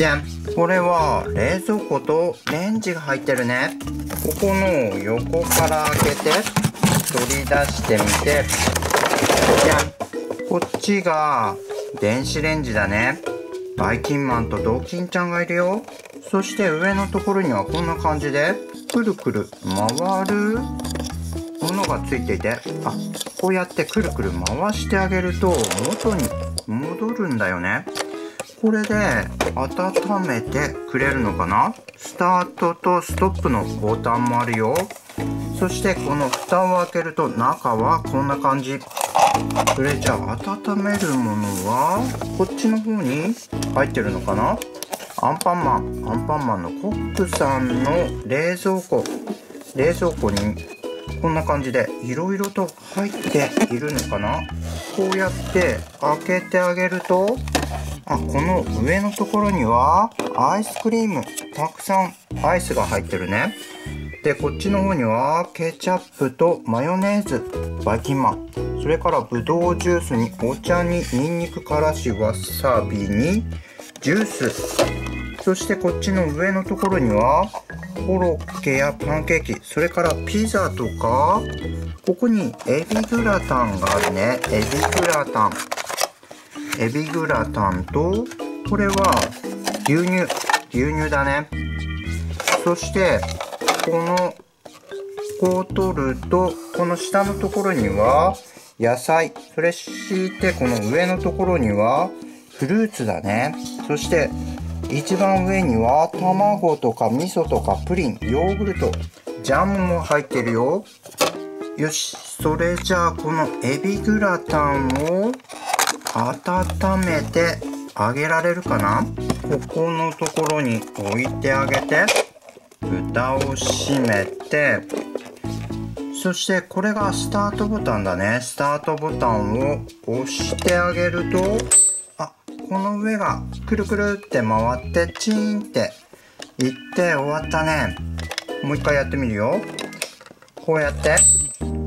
じゃん。これは冷蔵庫とレンジが入ってるね。ここの横から開けて取り出してみて、じゃん。こっちが電子レンジだね。ばいきんまんとドーキンちゃんがいるよ。そして上のところにはこんな感じでくるくる回るものがついていて、あ、こうやってくるくる回してあげると元に戻るんだよね。これで温めてくれるのかな。スタートとストップのボタンもあるよ。そしてこの蓋を開けると中はこんな感じ。それじゃあ温めるものはこっちの方に入ってるのかな。アンパンマンのコックさんの冷蔵庫にこんな感じでいろいろと入っているのかな。こうやって開けてあげると、あ、この上のところにはアイスクリーム、たくさんアイスが入ってるね。でこっちの方にはケチャップとマヨネーズ、ばいきんまん、それからぶどうジュースにお茶にニンニク、からし、わさびにジュース、そしてこっちの上のところにはコロッケやパンケーキ、それからピザとか、ここにエビグラタンがあるね。エビグラタンと、これは牛乳だね。そしてこう取るとこの下のところには野菜、それ敷いてこの上のところにはフルーツだね。そして一番上には卵とか味噌とかプリン、ヨーグルト、ジャムも入ってるよ。よし、それじゃあこのエビグラタンを温めてあげられるかな。ここのところに置いてあげて蓋を閉めて、そしてこれがスタートボタンだね。スタートボタンを押してあげると、あ、この上がくるくるって回ってチーンっていって終わったね。もう一回やってみるよ。こうやって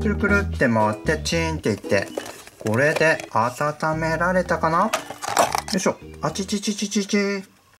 くるくるって回ってチーンっていって、これで温められたかな。よいしょ。あちちちちちち。